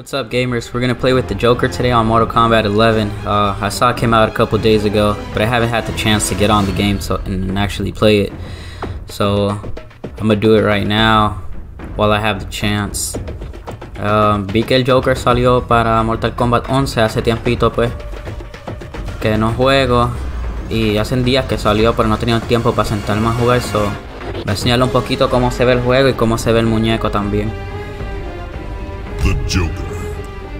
What's up, gamers? We're gonna play with the Joker today on Mortal Kombat 11. I saw it came out a couple days ago, but I haven't had the chance to get on the game and actually play it. So I'm gonna do it right now while I have the chance. Vi que el Joker salió para Mortal Kombat 11 hace tiempito, pues, que no juego, y hacen días que salió, pero no he tenido tiempo para sentarme a jugar, so voy a enseñarle un poquito cómo se ve el juego y cómo se ve el muñeco también. The Joker.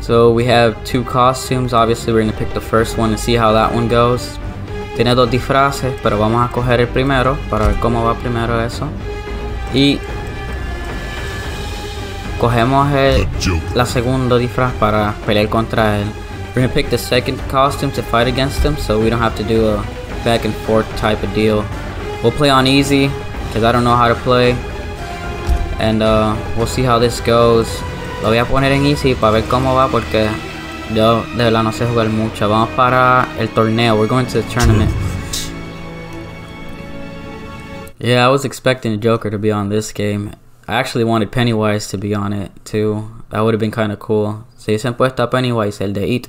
So we have two costumes. Obviously we're going to pick the first one and see how that one goes. Tiene dos disfraces, pero vamos a coger el primero para ver cómo va primero eso. Y cogemos la segundo disfraz para pelear contra él. We're going to pick the second costume to fight against him, so we don't have to do a back and forth type of deal. We'll play on easy because I don't know how to play, and we'll see how this goes. Lo voy a poner en easy para ver cómo va, porque yo de verdad no sé jugar mucho. Vamos para el torneo. We're going to the tournament. Yeah, I was expecting the Joker to be on this game. I actually wanted Pennywise to be on it too. That would have been kind of cool. Si hubiesen puesto a Pennywise, el de It,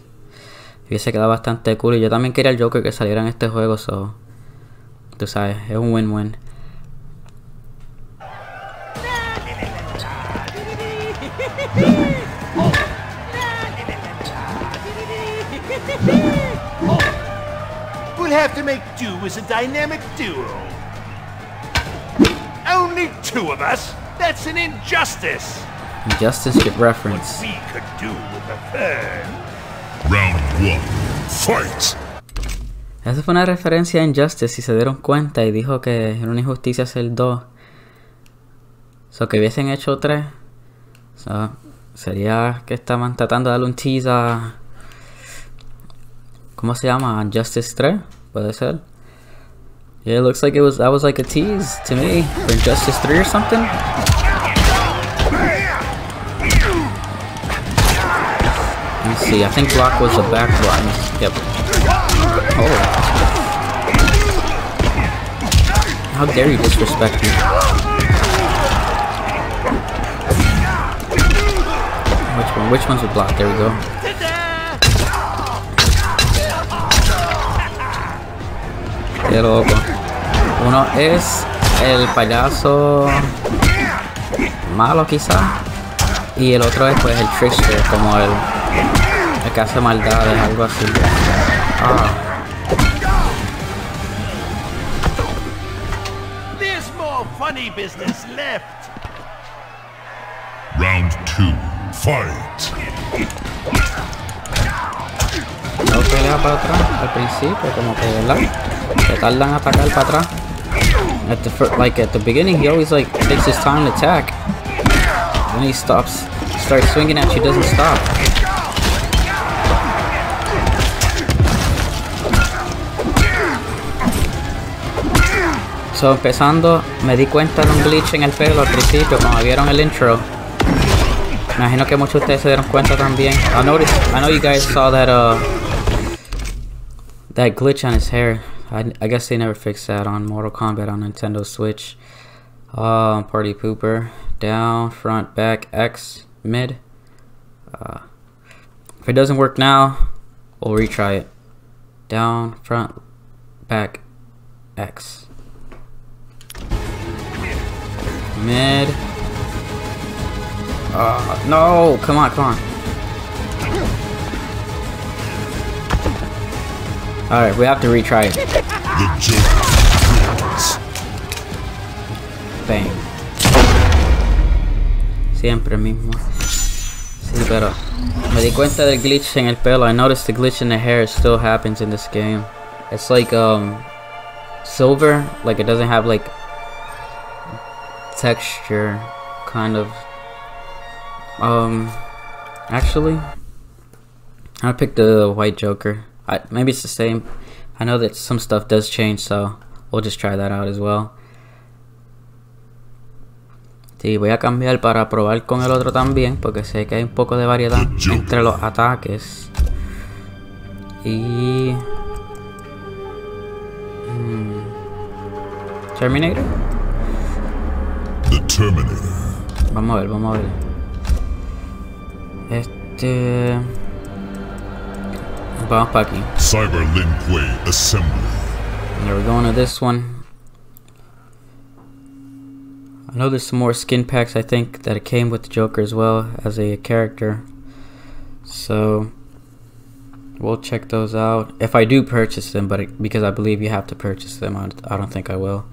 hubiese quedado bastante cool. Y yo también quería el Joker que saliera en este juego, so tú sabes, es un win-win. We'll have to make do as a dynamic duo. Only two of us? That's an injustice! Injustice get reference. What we could do with a third. Round 1. Fight! Esa fue una referencia a Injustice, si se dieron cuenta, y dijo que era una injusticia hacer 2. So que hubiesen hecho 3. So, sería que estaban tratando de darle un tease a... ¿Cómo se llama? Injustice 3? Puede ser. Yeah, it looks like that was like a tease to me for Injustice 3 or something. Let me see, I think block was the back button. Yep. Oh. How dare you disrespect me? Which one's with block? There we go. Qué loco. Uno es el payaso malo, quizá. Y el otro es pues el trickster, como el que hace maldades, algo así. Ah. There's more funny business left. Round 2. Fight. No pelea para atrás al principio, como que, ¿verdad? Se tardan en atacar para atrás. At the beginning, he always like takes his time to attack. When he starts swinging at you, doesn't stop. So empezando, me di cuenta de un glitch en el pelo al principio cuando vieron el intro. Imagino que muchos de ustedes se dieron cuenta también. I know you guys saw that that glitch on his hair. I guess they never fixed that on Mortal Kombat on Nintendo Switch. Party pooper. Down, front, back, X, mid. If it doesn't work now, we'll retry it. Down, front, back, X. Mid. No, come on. Alright, we have to retry it. Bang. Siempre mismo. Sí, pero me di cuenta del glitch en el pelo. I noticed the glitch in the hair still happens in this game. It's like, silver. Like, it doesn't have, like, texture, kind of. Actually, I picked the white Joker. Maybe it's the same. I know that some stuff does change, so we'll just try that out as well. Sí, voy a cambiar para probar con el otro también, porque sé que hay un poco de variedad entre los ataques. Y... Terminator? The Terminator. Vamos a ver. Bopaki. Cyber Lin Kuei Assembly. Now we're going to this one. I know there's some more skin packs, I think, that it came with the Joker as well as a character. So we'll check those out if I do purchase them, but because I believe you have to purchase them, I don't think I will.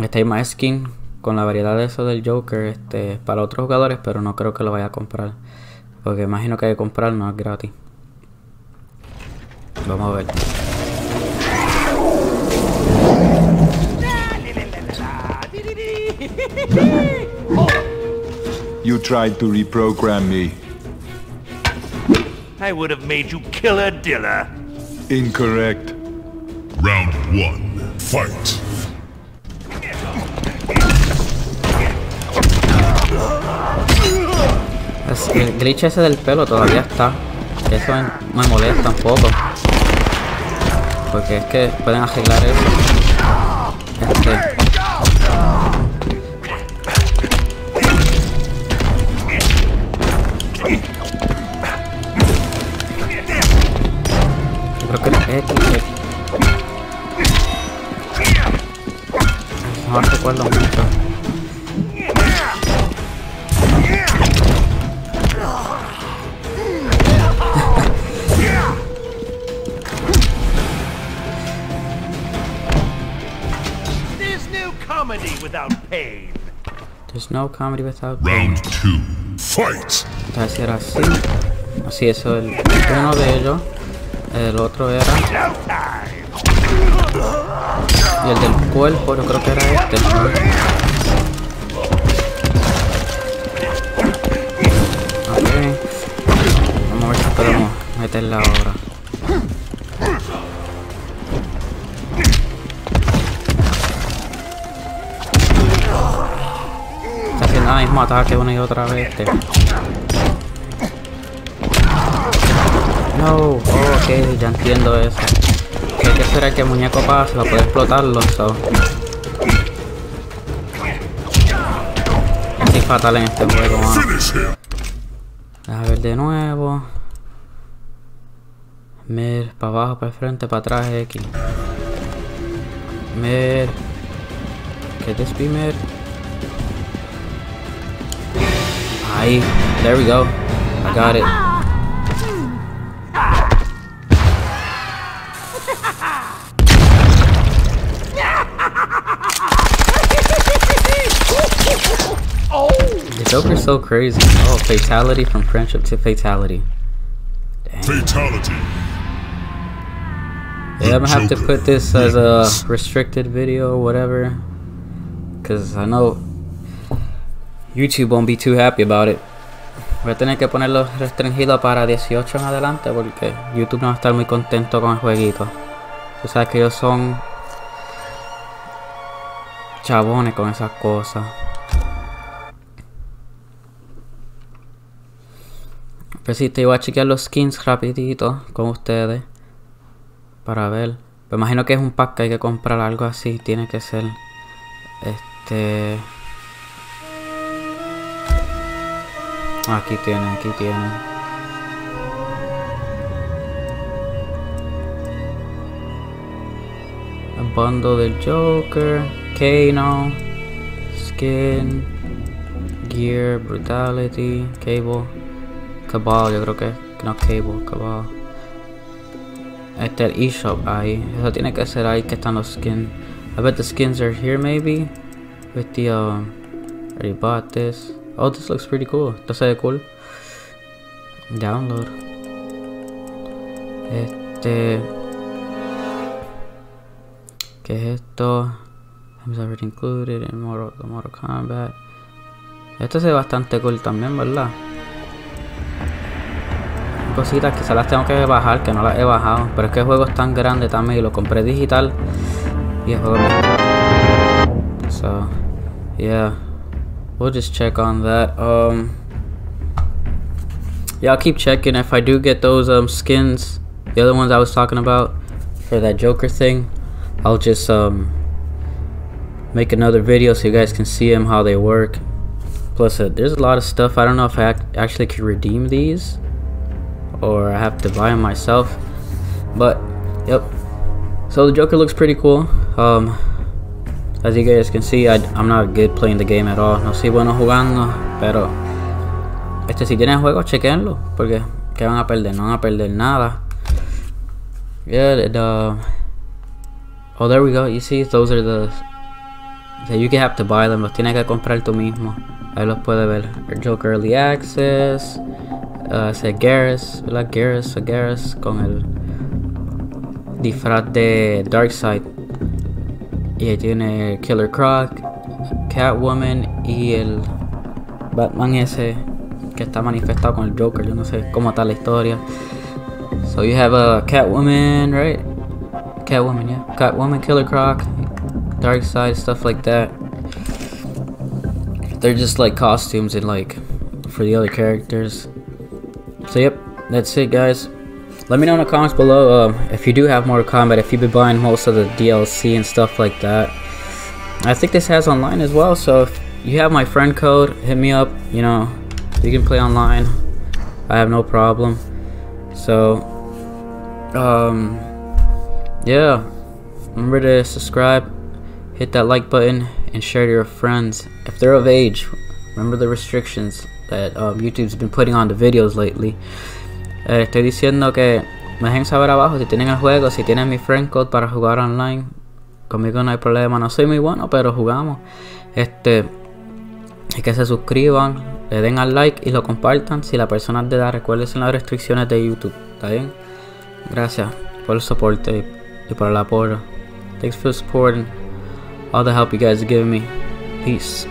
Este más skin con la variedad de eso del Joker para otros jugadores, pero no creo que lo vaya a comprar, porque imagino que hay que comprar, no es gratis. Vamos a ver. You tried to reprogram me. I would have made you killer diller. Incorrect. Round one, fight. El glitch ese del pelo todavía está. Eso me molesta un poco, porque es que pueden arreglar eso. Creo que no recuerdo mucho. There's no comedy without pain. Round two, fight. Entonces era así. Así es, uno de ellos. El otro era. Y el del cuerpo, yo creo que era este. Okay. Vamos a ver si podemos meterla ahora. Está haciendo el mismo ataque una y otra vez. No, oh, ok, ya entiendo eso. Hay que esperar que el muñeco pase, lo puede explotarlo, so. Estoy fatal en este juego, mano. A ver de nuevo. Mir, para abajo, para el frente, para atrás, X. Mir. ¿Qué es esto, Mir? Ahí, there we go. I got it. Joker's so crazy. Oh, fatality from friendship to fatality. Dang. Fatality. Yeah, I'm gonna have to put this as a restricted video or whatever, because I know YouTube won't be too happy about it. Voy a tener que ponerlo restringido para 18 en adelante, porque YouTube no va a estar muy contento con el jueguito. O sea, que ellos son chabones con esas cosas. Pero sí, te iba a chequear los skins rapidito con ustedes para ver. Me imagino que es un pack que hay que comprar, algo así tiene que ser. Aquí tienen, aquí tienen. El bando del Joker, Kano, skin, gear, brutality, cable. Cabal, yo creo que no, Cable, Cabal. Este el eShop ahí. Eso tiene que ser ahí que están los skins. I bet the skins are here maybe. With the already bought this. Oh, this looks pretty cool. This is cool. Download. ¿Qué es esto? It's already included in Mortal Kombat. Esto se ve bastante cool también, ¿verdad? Cositas quizás las tengo que bajar, que no las he bajado, pero es que el juego es tan grande también y lo compré digital y el juego me... So yeah, we'll just check on that. Yeah, I'll keep checking if I do get those skins, the other ones I was talking about for that Joker thing. I'll just make another video so you guys can see them, how they work. Plus, there's a lot of stuff. I don't know if I actually could redeem these, or I have to buy them myself. But yep. So the Joker looks pretty cool. As you guys can see, I'm not good playing the game at all. No soy bueno jugando, pero si tienen juego, chequenlo, porque que van a perder, no van a perder nada. Yeah. Oh, there we go. You see, those are the. So you can have to buy them. Los tienes que comprar tú mismo. Ahí los puedes ver. Joker Early Access. Ese Garrus, ¿verdad? Garrus con el disfraz de Darkseid. Y ahí tiene el Killer Croc, Catwoman y el Batman ese que está manifestado con el Joker. Yo no sé cómo está la historia. So you have a Catwoman, right? Catwoman, yeah. Catwoman, Killer Croc, Darkseid, stuff like that. They're just like costumes and like for the other characters. So yep, that's it guys. Let me know in the comments below if you do have Mortal Kombat, if you've been buying most of the DLC and stuff like that. I think this has online as well, so if you have my friend code, hit me up, you know, you can play online. I have no problem. So yeah, remember to subscribe, hit that like button, and share to your friends if they're of age. Remember the restrictions that YouTube's been putting on the videos lately. Estoy diciendo que me dejen saber abajo si tienen el juego, si tienen mi friend code para jugar online. Conmigo no hay problema, no soy muy bueno, pero jugamos. Es que se suscriban, le den al like y lo compartan si la persona de edad. Recuerden las restricciones de YouTube, ¿está bien? Gracias por el soporte y por el apoyo. Thanks for the support and all the help you guys are giving me. Peace.